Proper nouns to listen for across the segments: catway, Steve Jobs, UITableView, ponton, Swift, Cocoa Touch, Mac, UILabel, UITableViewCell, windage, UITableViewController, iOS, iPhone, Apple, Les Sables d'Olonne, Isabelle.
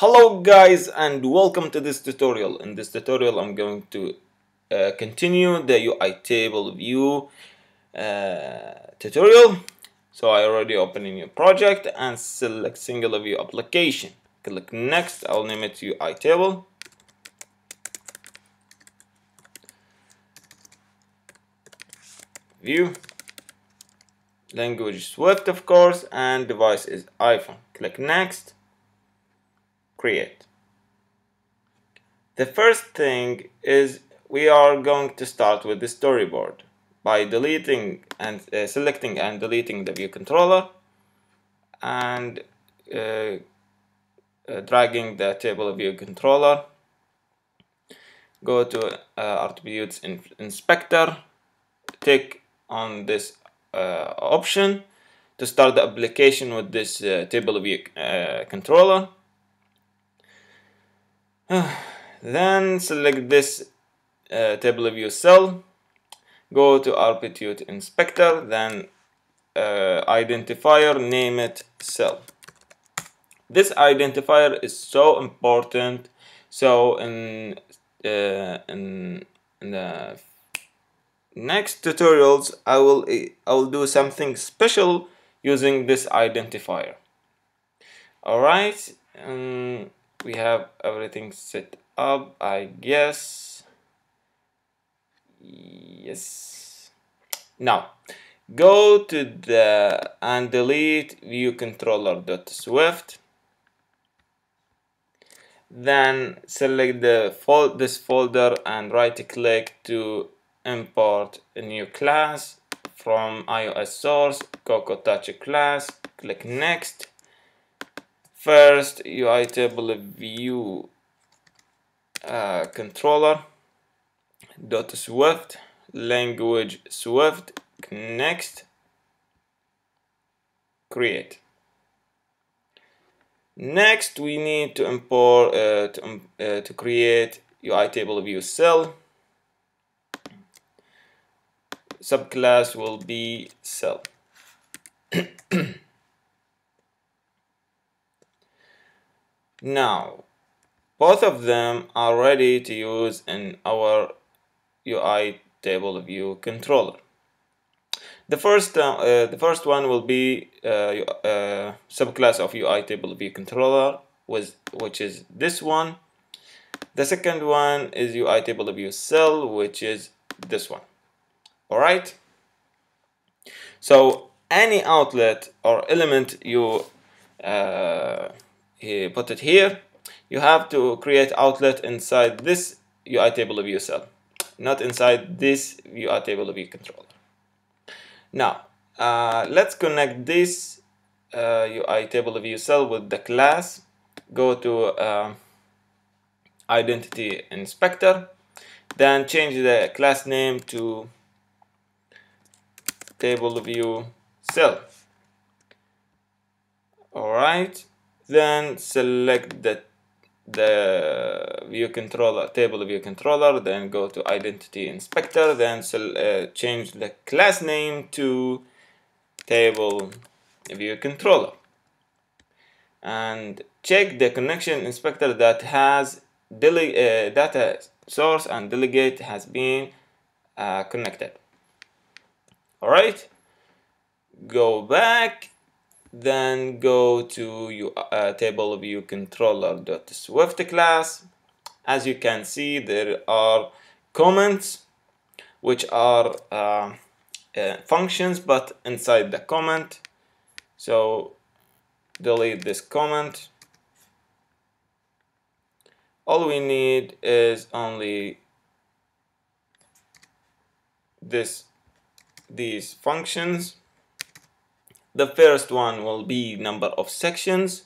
Hello guys, and welcome to this tutorial. In this tutorial I'm going to continue the UITableView tutorial. So I already opened a new project and select singular view application. Click next. I'll name it UITable. View. Language Swift, of course, and device is iPhone. Click next. Create. The first thing is we are going to start with the storyboard by deleting and selecting and deleting the view controller and dragging the table view controller. Go to attributes inspector, tick on this option to start the application with this table view controller. Then select this table view cell, go to attribute inspector, then identifier, name it cell. This identifier is so important. So in the next tutorials I will do something special using this identifier. All right. We have everything set up, I guess. Yes. Now go to the and delete view controller.swift. Then select this folder and right click to import a new class from iOS source, Cocoa Touch class. Click next. First, UITableView controller .swift, language Swift, next, create. Next, we need to import to create UITableViewCell. Subclass will be cell. Now, both of them are ready to use in our UITableView controller. The first one will be subclass of UITableView controller, which is this one. The second one is UITableViewCell, which is this one. All right. So any outlet or element you put it here, you have to create outlet inside this UITableView cell, not inside this UITableView controller. Now let's connect this UITableView cell with the class. Go to identity inspector, then change the class name to TableView cell. All right. Then select the view controller, table view controller, then go to identity inspector, then change the class name to table view controller, and check the connection inspector that has data source and delegate has been connected. All right, go back. Then go to UITableViewController.swift class. As you can see, there are comments, which are functions, but inside the comment. So delete this comment. All we need is only these functions. The first one will be number of sections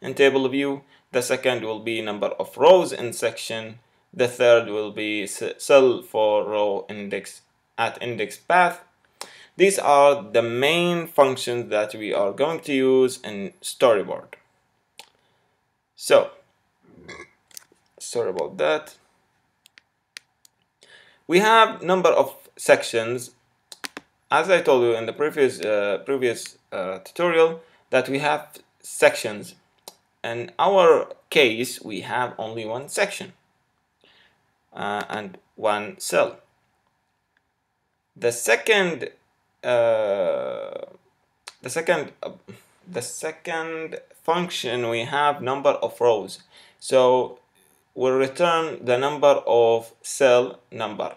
in table view. The second will be number of rows in section. The third will be cell for row index at index path. These are the main functions that we are going to use in storyboard. So, sorry about that. We have number of sections. As I told you in the previous tutorial, that we have sections. In our case, we have only one section and one cell. The second function we have number of rows, so we'll return the number of cell number.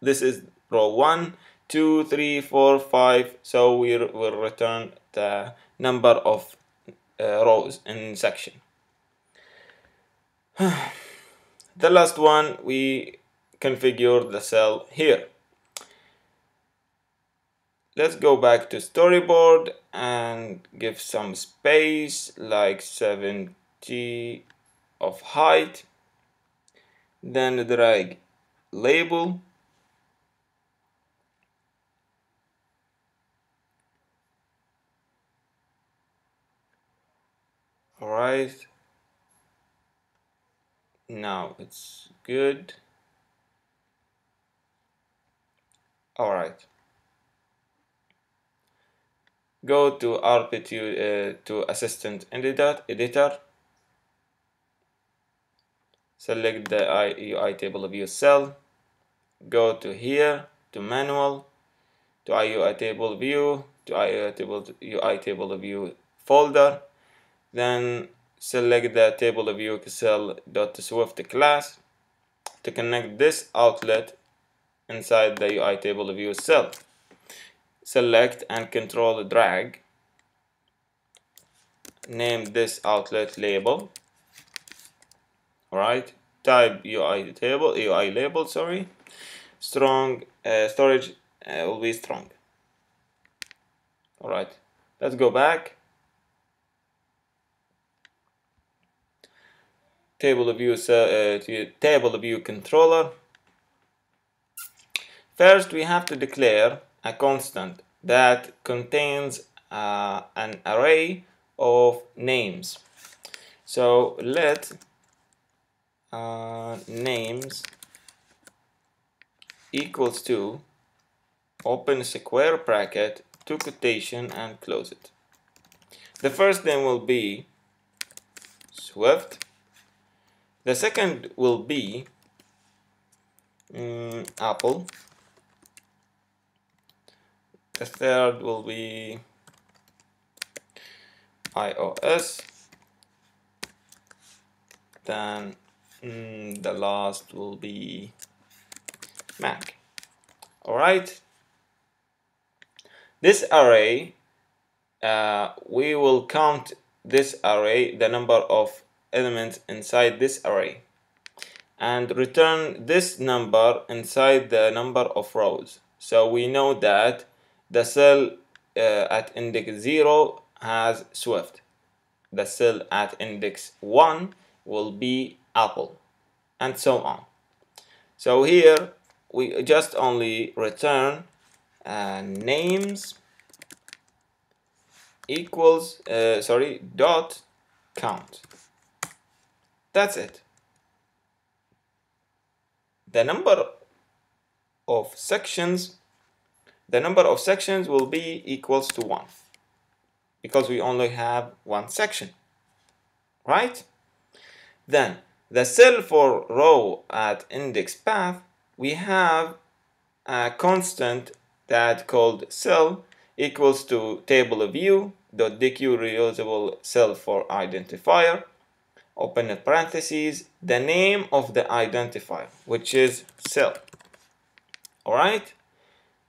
This is row 1, 2, 3, 4, 5, so we will return the number of rows in section. The last one, we configure the cell here. Let's go back to storyboard and give some space, like 70 of height. Then drag label. All right. Now it's good. All right. Go to Assistant Editor. Select the UITableView cell. Go to here, to Manual, to UITableView, to UITableView folder. Then select the TableView cell.swift class to connect this outlet inside the UITableView cell. Select and control drag. Name this outlet label. Alright, type UILabel. Sorry, strong storage will be strong. Alright, let's go back. TableView controller. First, we have to declare a constant that contains an array of names. So let names equals to open square bracket to quotation and close it. The first name will be Swift. The second will be Apple. The third will be iOS. Then the last will be Mac. Alright. This array, we will count this array, the number of elements inside this array, and return this number inside the number of rows. So we know that the cell at index 0 has Swift. The cell at index 1 will be Apple, and so on. So here we just only return names equals dot count. That's it. The number of sections. The number of sections will be equals to 1 because we only have one section, right? Then the cell for row at index path, we have a constant that called cell equals to TableView.dq reusable cell for identifier, open a parentheses, the name of the identifier, which is cell. All right.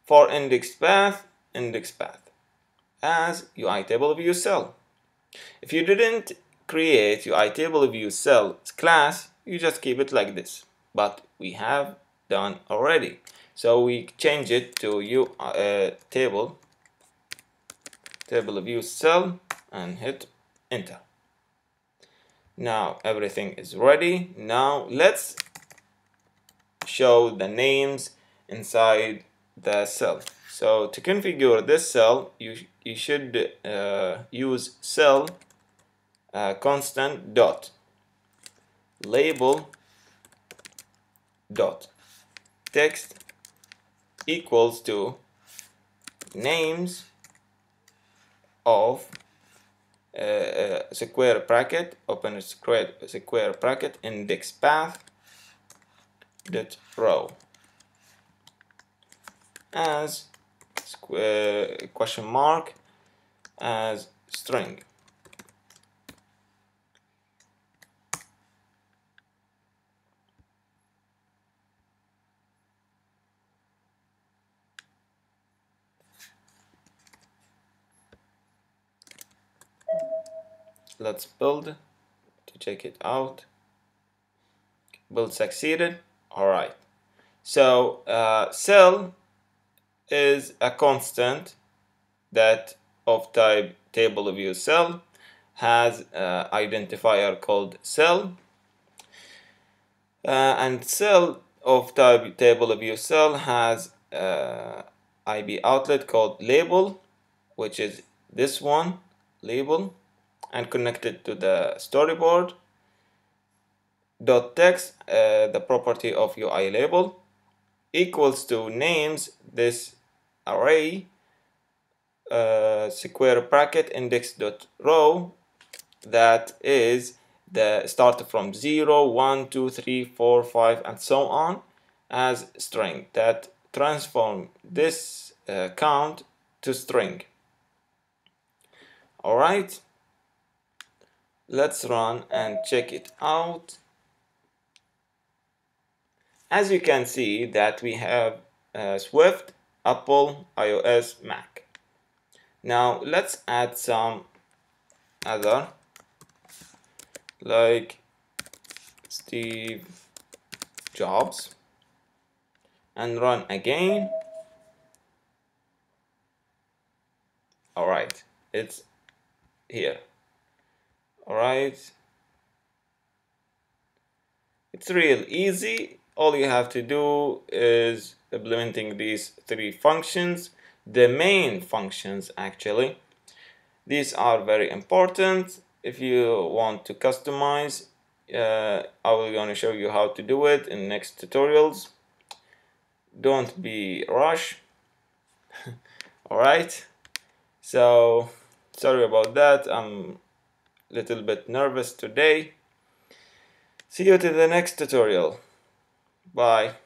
For index path as UITableView cell. If you didn't create UITableView cell class, you just keep it like this. But we have done already, so we change it to TableView cell and hit enter. Now everything is ready. Now let's show the names inside the cell. So to configure this cell, you should use cell constant dot label dot text equals to names of square bracket, open square bracket, index path dot row as square question mark as string. Let's build to check it out. Build succeeded. All right. So cell is a constant that of type table view cell, has identifier called cell, and cell of type table view cell has IB outlet called label, which is this one, label, and connected to the storyboard. Dot text, the property of UILabel, equals to names this array, square bracket index dot row, that is the start from 0, 1, 2, 3, 4, 5 and so on as string, that transform this count to string. All right. Let's run and check it out. As you can see that we have Swift, Apple, iOS, Mac. Now let's add some other, like Steve Jobs, and run again. All right, it's here. All right, it's real easy. All you have to do is implementing these three functions, the main functions actually. These are very important. If you want to customize, I will going to show you how to do it in next tutorials. Don't be rushed. All right, so sorry about that. I'm a little bit nervous today. See you to the next tutorial. Bye.